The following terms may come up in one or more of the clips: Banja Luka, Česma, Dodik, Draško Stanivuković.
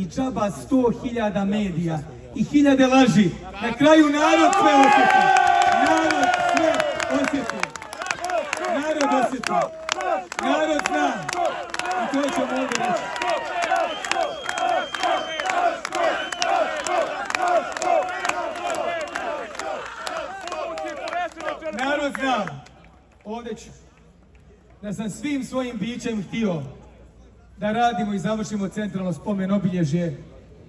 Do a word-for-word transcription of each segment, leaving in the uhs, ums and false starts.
i džaba sto hiljada medija i hiljade laži. Na kraju narod sve osjeti. Narod sve osjeti. Narod osjeti. Narod zna. I to ćemo ovdje reći. Narod zna. Ovdje ću. Da sam svim svojim bićem htio da radimo i završimo centralno spomen obilježje.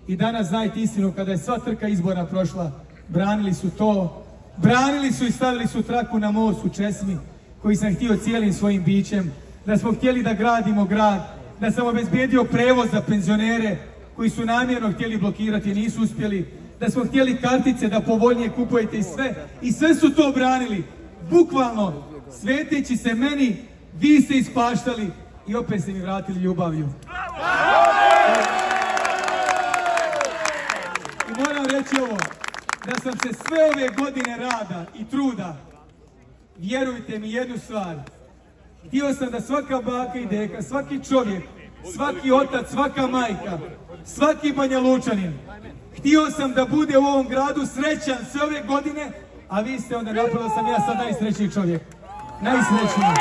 I danas znajte istinu, kada je sva trka izbora prošla, branili su to, branili su i stavili su traku na most u Česmi, koji sam htio cijelim svojim bićem, da smo htjeli da gradimo grad, da sam obezbijedio prevoz za penzionere koji su namjerno htjeli blokirati, nisu uspjeli, da smo htjeli kartice da povoljnije kupujete i sve, i sve su to branili, bukvalno, sveteći se meni, vi ste ispaštali i opet ste mi vratili ljubavlju. I moram reći ovo, da sam se sve ove godine rada i truda, vjerujte mi jednu stvar, htio sam da svaka baka i deka, svaki čovjek, svaki otac, svaka majka, svaki Banja Lučanin, htio sam da bude u ovom gradu srećan sve ove godine, a vi ste onda napravili da sam ja sad najsrećniji čovjek. Najsrećniji.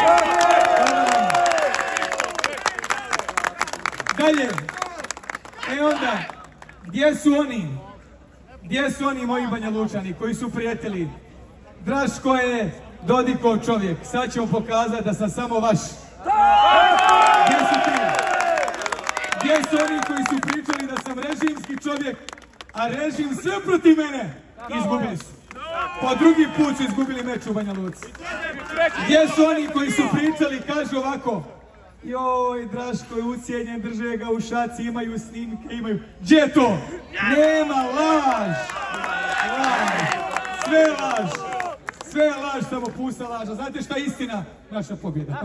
Dalje, e onda, gdje su oni, gdje su oni moji Banja Lučani koji su prijatelji? Draško je Dodikov čovjek, sad ćemo pokazati da sam samo vaš. Gdje su ti? Gdje su oni koji su pričali da sam režimski čovjek, a režim sve protiv mene? Izgubili su. Po drugi put su izgubili meč u Banja Luci. Gdje su oni koji su pričali, kažu ovako, joj, Draško je ucijenjen, drže ga u šaci, imaju snimke, imaju... Gdje je to? Nema, laž! Laž! Sve laž! Sve laž, samo pusta laža. Znate šta je istina? Naša pobjeda.